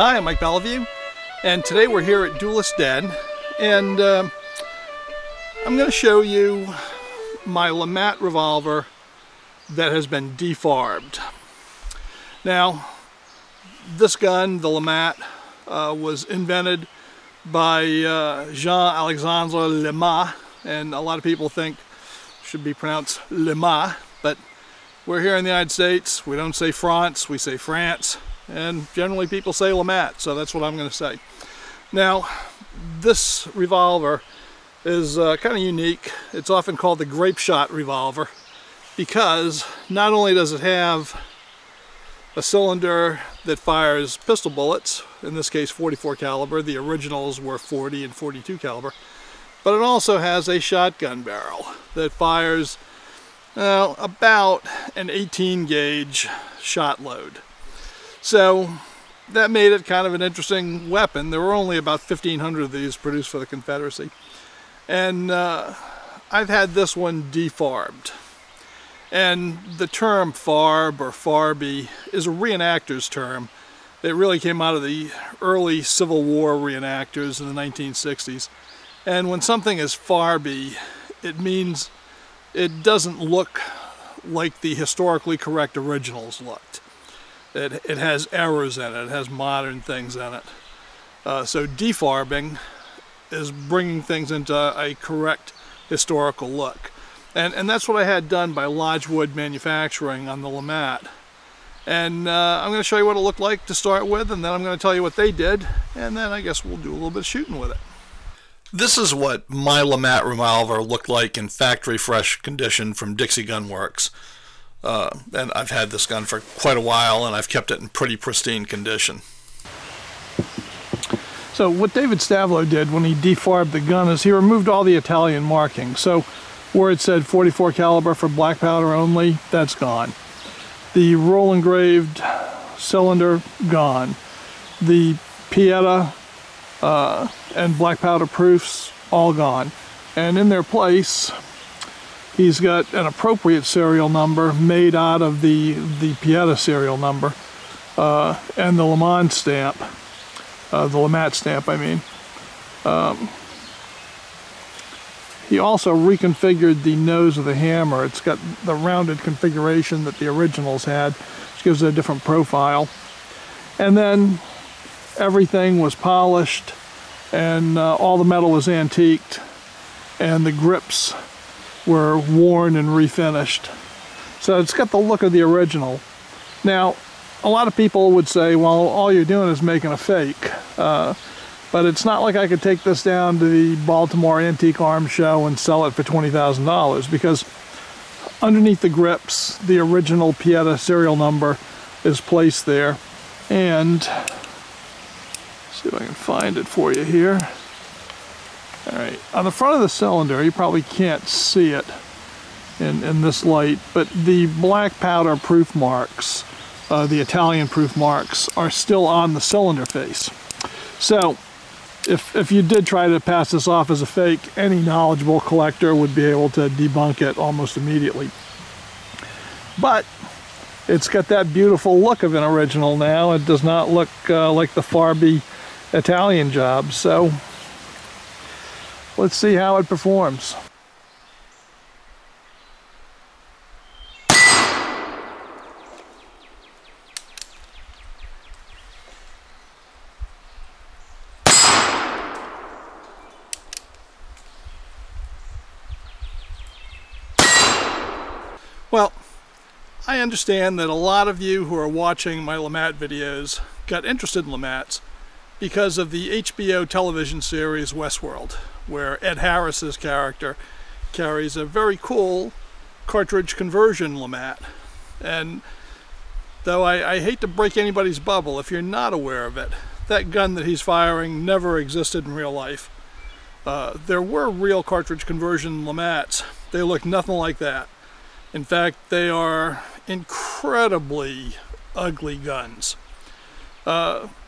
Hi, I'm Mike Beliveau, and today we're here at Duelist Den, and I'm going to show you my LeMat revolver that has been defarbed. Now, this gun, the LeMat, was invented by Jean-Alexandre LeMat, and a lot of people think it should be pronounced LeMat, but we're here in the United States. We don't say France, we say France, and generally people say LeMat, so that's what I'm going to say. Now, this revolver is kind of unique. It's often called the Grapeshot revolver because not only does it have a cylinder that fires pistol bullets, in this case 44 caliber, the originals were 40 and 42 caliber, but it also has a shotgun barrel that fires about an 18 gauge shot load. So that made it kind of an interesting weapon. There were only about 1,500 of these produced for the Confederacy, and I've had this one defarbed. And the term farb or farby is a reenactor's term. It really came out of the early Civil War reenactors in the 1960s. And when something is farby, it means it doesn't look like the historically correct originals looked. It has errors in it, it has modern things in it. So defarbing is bringing things into a correct historical look. And that's what I had done by Lodgewood Manufacturing on the LeMat. And I'm going to show you what it looked like to start with, and then I'm going to tell you what they did, and then I guess we'll do a little bit of shooting with it. This is what my LeMat revolver looked like in factory fresh condition from Dixie Gun Works. And I've had this gun for quite a while, and I've kept it in pretty pristine condition. So what David Stavlo did when he defarbed the gun is he removed all the Italian markings. So where it said 44 caliber for black powder only, that's gone. The roll engraved cylinder, gone. The Pietta and black powder proofs, all gone. And in their place, he's got an appropriate serial number made out of the Pietta serial number and the LeMat stamp, the LeMat stamp, I mean. He also reconfigured the nose of the hammer. It's got the rounded configuration that the originals had, which gives it a different profile. And then everything was polished, and all the metal was antiqued, and the grips were worn and refinished. So it's got the look of the original. Now, a lot of people would say, well, all you're doing is making a fake. But it's not like I could take this down to the Baltimore Antique Arms Show and sell it for $20,000, because underneath the grips, the original Pietta serial number is placed there. And let's see if I can find it for you here. All right, on the front of the cylinder, you probably can't see it in this light, but the black powder proof marks, the Italian proof marks, are still on the cylinder face. So if you did try to pass this off as a fake, any knowledgeable collector would be able to debunk it almost immediately. But it's got that beautiful look of an original now. It does not look like the farby Italian job. So let's see how it performs. Well, I understand that a lot of you who are watching my LeMat videos got interested in LeMats because of the HBO television series Westworld, where Ed Harris's character carries a very cool cartridge conversion LeMat. And though I hate to break anybody's bubble, if you're not aware of it, that gun that he's firing never existed in real life. There were real cartridge conversion LeMats. They look nothing like that. In fact, they are incredibly ugly guns. The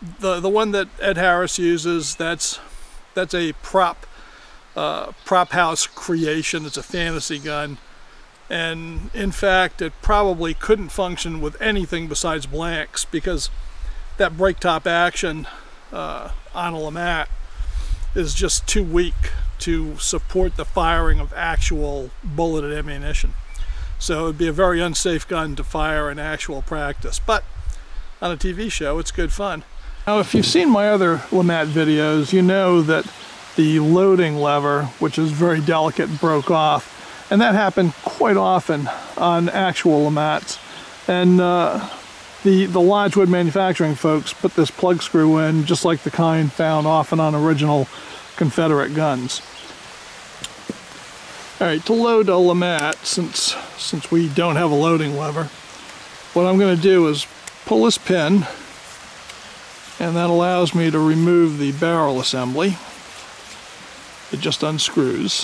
one that Ed Harris uses, that's a prop house creation. It's a fantasy gun, and in fact, it probably couldn't function with anything besides blanks, because that brake top action on a LeMat is just too weak to support the firing of actual bulleted ammunition. So it'd be a very unsafe gun to fire in actual practice, but on a TV show it's good fun. Now if you've seen my other LeMat videos, you know that the loading lever, which is very delicate, broke off, and that happened quite often on actual LeMats. And the Lodgewood Manufacturing folks put this plug screw in, just like the kind found often on original Confederate guns. All right, to load a LeMat, since we don't have a loading lever, what I'm going to do is pull this pin, and that allows me to remove the barrel assembly. It just unscrews.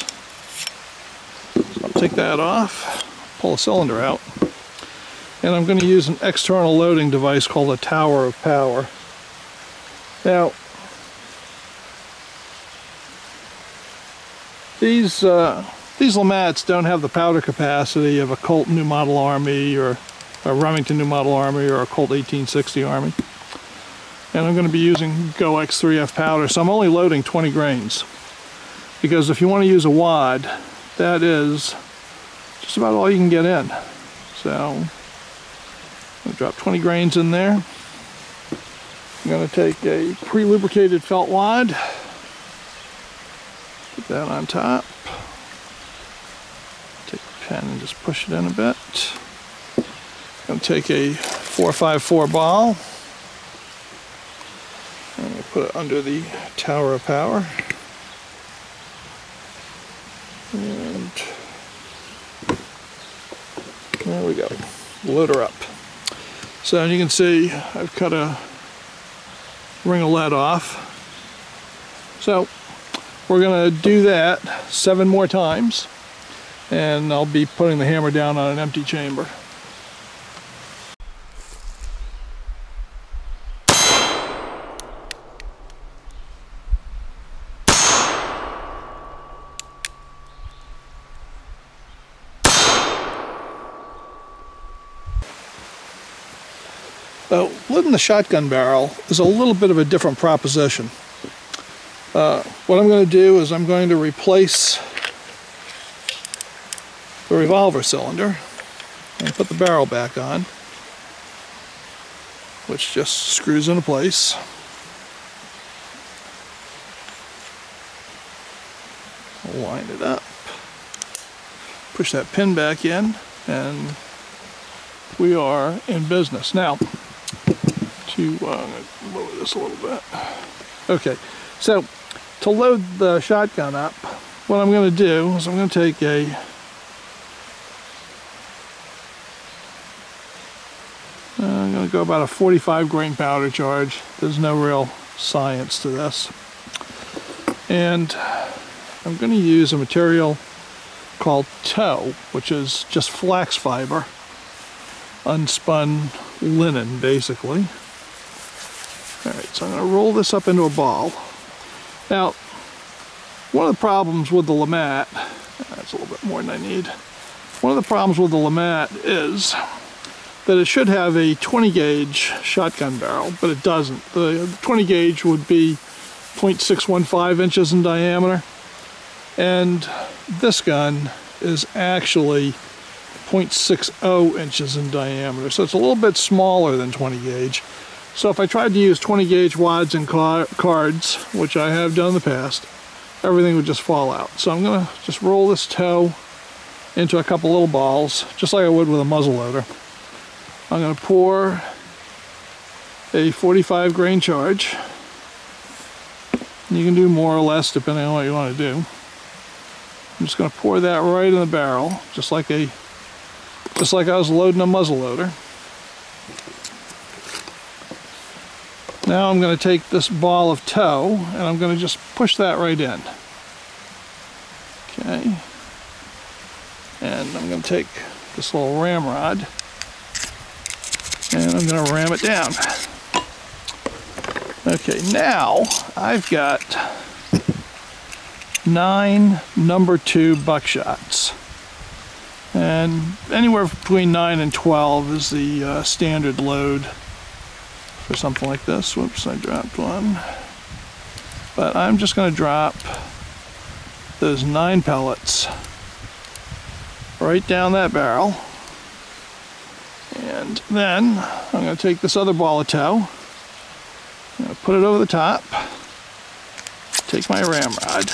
So I'll take that off, pull a cylinder out, and I'm going to use an external loading device called a Tower of Power. Now, these LeMats don't have the powder capacity of a Colt New Model Army or a Remington New Model Army or a Colt 1860 Army. And I'm going to be using GOEX 3F powder, so I'm only loading 20 grains. Because if you want to use a wad, that is just about all you can get in. So I'm going to drop 20 grains in there. I'm going to take a pre-lubricated felt wad, put that on top, take the pen and just push it in a bit. I'm going to take a 454 ball, and I'm going to put it under the Tower of Power. And there we go, load her up. So you can see I've cut a ring of lead off. So we're going to do that 7 more times, and I'll be putting the hammer down on an empty chamber. Lead in the shotgun barrel is a little bit of a different proposition. What I'm going to do is I'm going to replace the revolver cylinder and put the barrel back on, which just screws into place. Line it up, push that pin back in, and we are in business. Now, I'm going to lower this a little bit. Okay, so to load the shotgun up, what I'm going to do is I'm going to take I'm going to go about a 45 grain powder charge. There's no real science to this. And I'm going to use a material called tow, which is just flax fiber, unspun linen, basically. Alright, so I'm going to roll this up into a ball. Now, one of the problems with the LeMat, that's a little bit more than I need, one of the problems with the LeMat is that it should have a 20 gauge shotgun barrel, but it doesn't. The 20 gauge would be 0.615 inches in diameter, and this gun is actually 0.60 inches in diameter, so it's a little bit smaller than 20 gauge. So if I tried to use 20 gauge wads and cards, which I have done in the past, everything would just fall out. So I'm going to just roll this tow into a couple little balls, just like I would with a muzzle loader. I'm going to pour a 45 grain charge. You can do more or less depending on what you want to do. I'm just going to pour that right in the barrel, just like I was loading a muzzle loader. Now I'm going to take this ball of tow, and I'm going to just push that right in. Okay. And I'm going to take this little ramrod, and I'm going to ram it down. Okay, now I've got 9 number 2 buckshots. And anywhere between 9 and 12 is the standard load for something like this. Whoops, I dropped one. But I'm just going to drop those 9 pellets right down that barrel. And then I'm going to take this other ball of tow, I'm going to put it over the top, take my ramrod,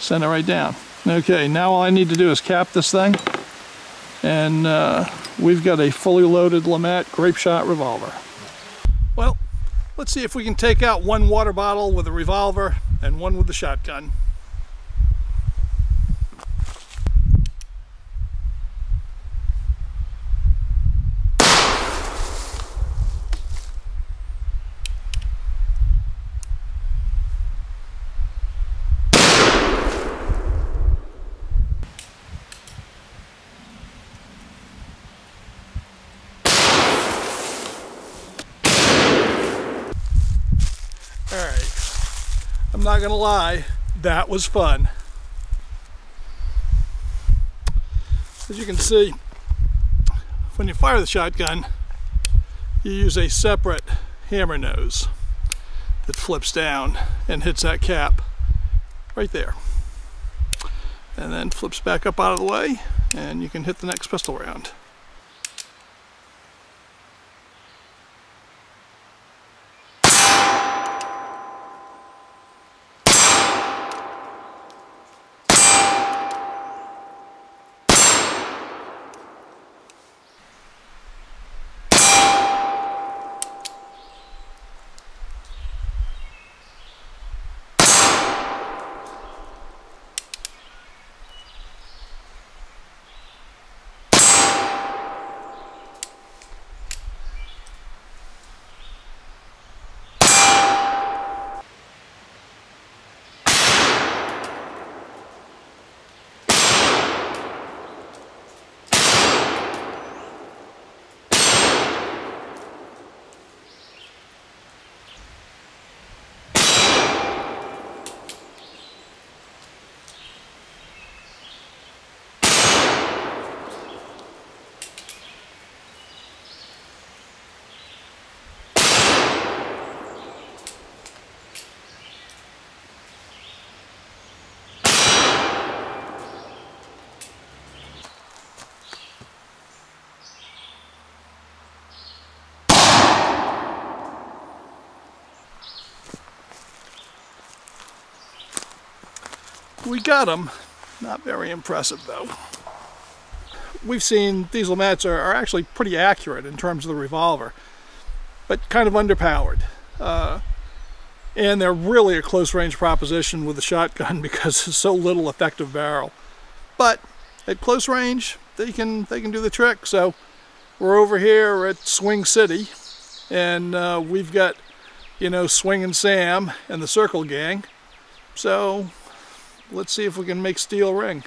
send it right down. Okay, now all I need to do is cap this thing, and we've got a fully loaded LeMat Grapeshot revolver. Well, let's see if we can take out one water bottle with a revolver and one with the shotgun. Not gonna lie, that was fun. As you can see, when you fire the shotgun, you use a separate hammer nose that flips down and hits that cap right there, and then flips back up out of the way, and you can hit the next pistol round. We got them. Not very impressive though. We've seen these LeMats are actually pretty accurate in terms of the revolver, but kind of underpowered. And they're really a close range proposition with the shotgun because there's so little effective barrel. But at close range, they can do the trick. So we're over here at Swing City, and we've got, you know, Swinging Sam and the Circle Gang. So let's see if we can make steel ring.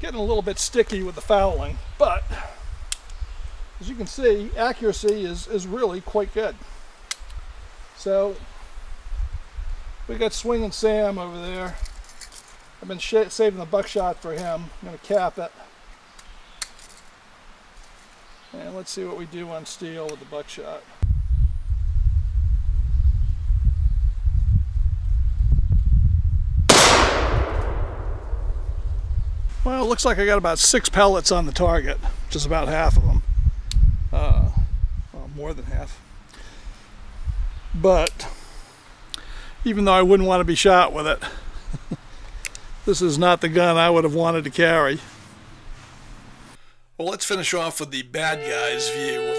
Getting a little bit sticky with the fouling, but as you can see, accuracy is really quite good. So we got Swinging Sam over there. I've been saving the buckshot for him. I'm going to cap it, and let's see what we do on steel with the buckshot. Well, it looks like I got about 6 pellets on the target, which is about half of them. Well, more than half. But even though I wouldn't want to be shot with it, this is not the gun I would have wanted to carry. Well, let's finish off with the bad guy's view